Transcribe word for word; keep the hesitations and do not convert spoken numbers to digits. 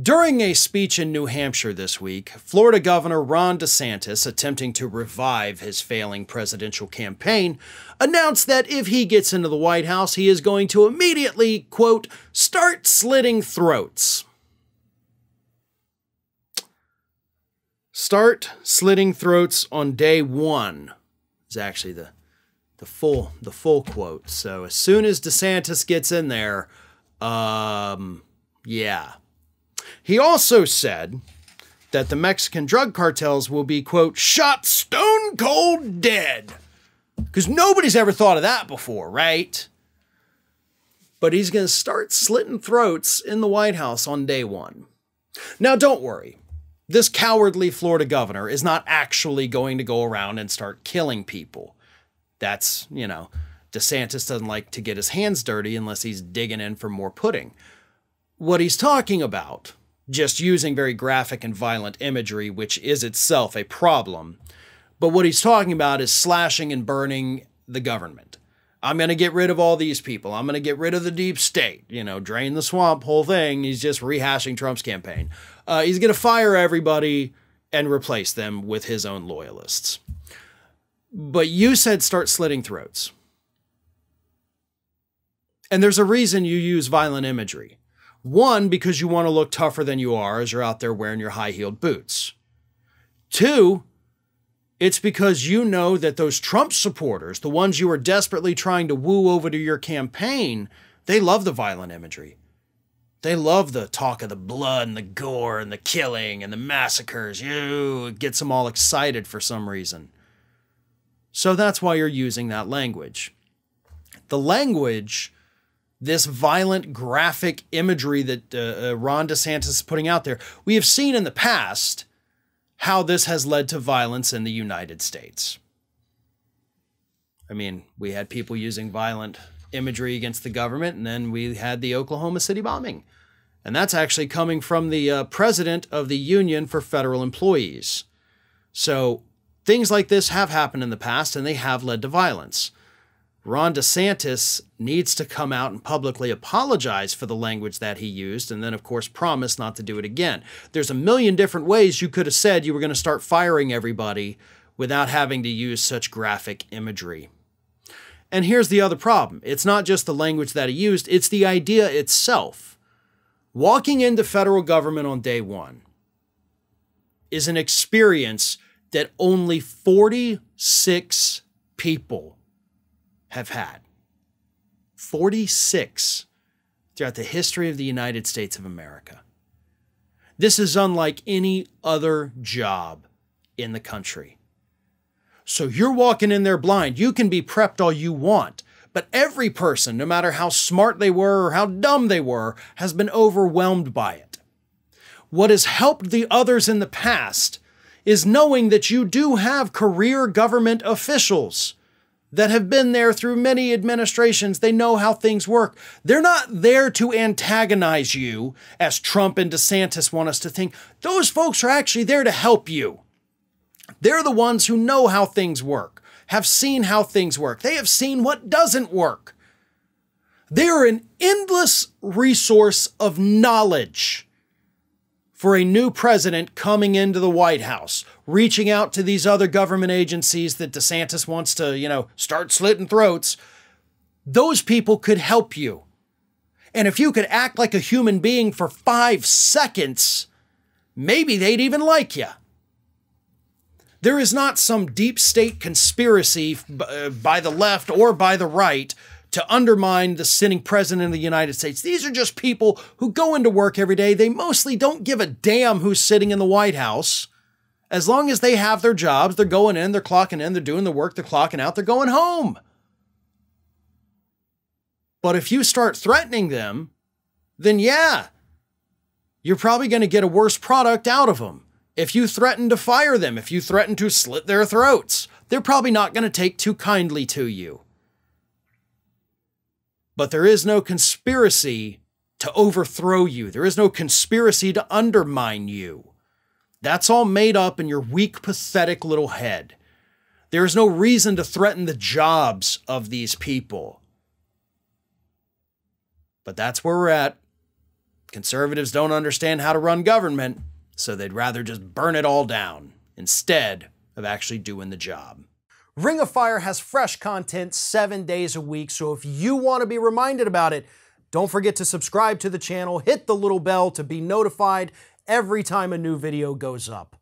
During a speech in New Hampshire this week, Florida Governor Ron DeSantis, attempting to revive his failing presidential campaign, announced that if he gets into the White House, he is going to immediately, quote, start slitting throats. Start slitting throats on day one is actually the, the, full, the full quote. So as soon as DeSantis gets in there, um, yeah. He also said that the Mexican drug cartels will be, quote, shot stone cold dead. Because nobody's ever thought of that before, right? But he's going to start slitting throats in the White House on day one. Now, don't worry. This cowardly Florida governor is not actually going to go around and start killing people. That's, you know, DeSantis doesn't like to get his hands dirty unless he's digging in for more pudding. What he's talking about, just using very graphic and violent imagery, which is itself a problem, but what he's talking about is slashing and burning the government. I'm going to get rid of all these people. I'm going to get rid of the deep state, you know, drain the swamp, whole thing. He's just rehashing Trump's campaign. Uh, he's going to fire everybody and replace them with his own loyalists. But you said start slitting throats. And there's a reason you use violent imagery. One, because you want to look tougher than you are as you're out there wearing your high-heeled boots. Two, it's because you know that those Trump supporters, the ones you are desperately trying to woo over to your campaign, they love the violent imagery. They love the talk of the blood and the gore and the killing and the massacres. Ew, it gets them all excited for some reason. So that's why you're using that language. The language... This violent graphic imagery that uh, uh, Ron DeSantis is putting out there, we have seen in the past how this has led to violence in the United States. I mean, we had people using violent imagery against the government, and then we had the Oklahoma City bombing. And that's actually coming from the uh, president of the Union for Federal Employees. So things like this have happened in the past, and they have led to violence. Ron DeSantis needs to come out and publicly apologize for the language that he used and then, of course, promise not to do it again. There's a million different ways you could have said you were going to start firing everybody without having to use such graphic imagery. And here's the other problem. It's not just the language that he used. It's the idea itself. Walking into federal government on day one is an experience that only forty-six people have had. forty-six throughout the history of the United States of America. This is unlike any other job in the country. So you're walking in there blind. You can be prepped all you want, but every person, no matter how smart they were or how dumb they were, has been overwhelmed by it. What has helped the others in the past is knowing that you do have career government officials that have been there through many administrations. They know how things work. They're not there to antagonize you, as Trump and DeSantis want us to think. Those folks are actually there to help you. They're the ones who know how things work, have seen how things work. They have seen what doesn't work. They are an endless resource of knowledge for a new president coming into the White House, reaching out to these other government agencies that DeSantis wants to, you know, start slitting throats. Those people could help you. And if you could act like a human being for five seconds, maybe they'd even like you. There is not some deep state conspiracy by the left or by the right to undermine the sitting president of the United States. These are just people who go into work every day. They mostly don't give a damn who's sitting in the White House. As long as they have their jobs, they're going in, they're clocking in, they're doing the work, they're clocking out, they're going home. But if you start threatening them, then yeah, you're probably going to get a worse product out of them. If you threaten to fire them, if you threaten to slit their throats, they're probably not going to take too kindly to you. But there is no conspiracy to overthrow you. There is no conspiracy to undermine you. That's all made up in your weak, pathetic little head. There is no reason to threaten the jobs of these people. But that's where we're at. Conservatives don't understand how to run government, so they'd rather just burn it all down instead of actually doing the job. Ring of Fire has fresh content seven days a week, so if you want to be reminded about it, don't forget to subscribe to the channel, hit the little bell to be notified every time a new video goes up.